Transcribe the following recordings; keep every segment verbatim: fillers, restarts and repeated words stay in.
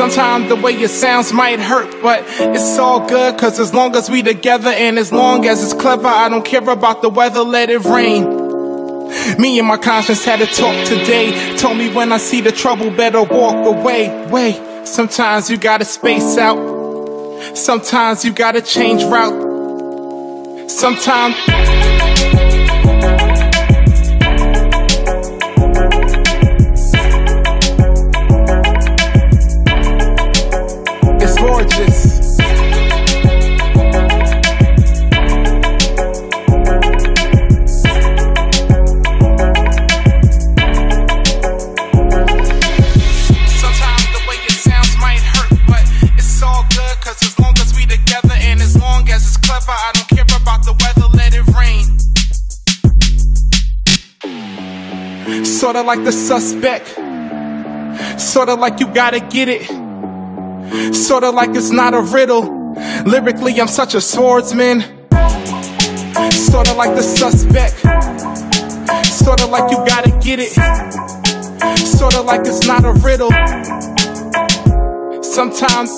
Sometimes the way it sounds might hurt, but it's all good, cause as long as we together and as long as it's clever, I don't care about the weather, let it rain. Me and my conscience had a talk today. Told me when I see the trouble, better walk away. Wait, sometimes you gotta space out. Sometimes you gotta change route. Sometimes it's gorgeous. Sorta like the suspect, sorta like you gotta get it, sorta like it's not a riddle. Lyrically I'm such a swordsman. Sorta like the suspect, sorta like you gotta get it, sorta like it's not a riddle. Sometimes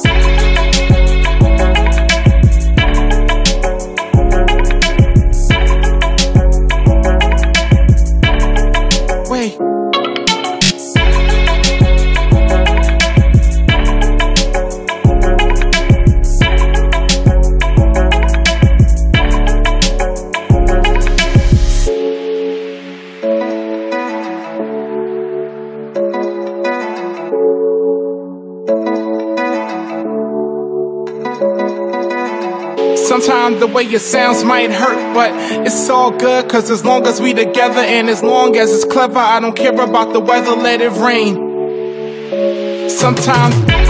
Sometimes the way it sounds might hurt, but it's all good, cause as long as we together and as long as it's clever, I don't care about the weather, let it rain. Sometimes